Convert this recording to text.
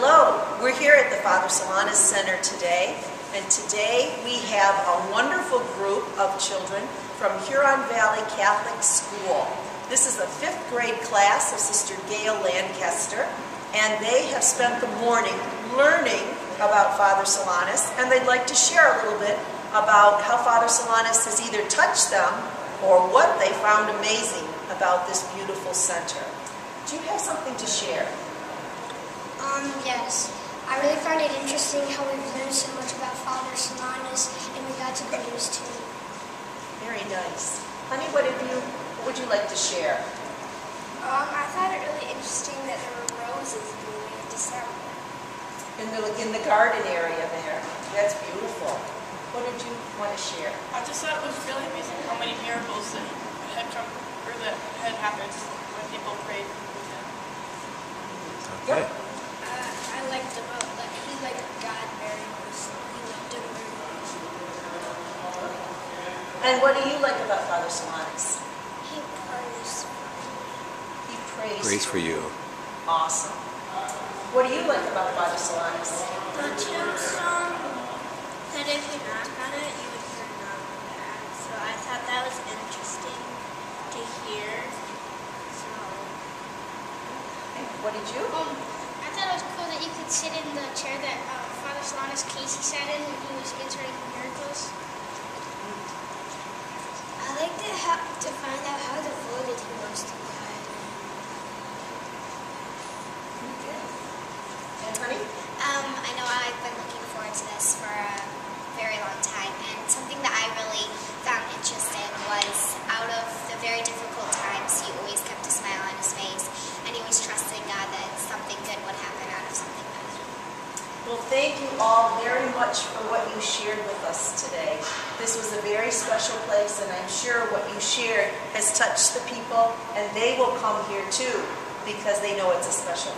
Hello, we're here at the Father Solanus Center today, and today we have a wonderful group of children from Huron Valley Catholic School. This is the 5th grade class of Sister Gail Lancaster, and they have spent the morning learning about Father Solanus, and they'd like to share a little bit about how Father Solanus has either touched them or what they found amazing about this beautiful center. Do you have something to share? Yes. I really found it interesting how we've learned so much about Father Solanus and we got to go to his tomb. Very nice. Honey, what would you like to share? I found it really interesting that there were roses blooming in December. In the garden area there. That's beautiful. What did you want to share? I just thought it was really amazing how many miracles that had happened when people prayed with him. Okay. Yep. He liked God very much. He loved him very much. And what do you like about Father Solanus? He prays for you. He prays for you. Awesome. What do you like about Father Solanus? The tombstone, that if you knock on it, you would hear knock back. So I thought that was interesting to hear. So. Okay. What did you? I thought it was cool that you could sit in the chair that Father Solanus Casey sat in when he was answering miracles. I like to find out how devoted he was to God. Okay. And honey? I know I've been looking forward to this for a very long time, and something that I really found interesting was out of the very difficult times, he always kept a smile on his face, and he was trusting God that something good would happen out of something bad. Well, thank you all very much for what you shared with us today. This was a very special place, and I'm sure what you shared has touched the people, and they will come here too, because they know it's a special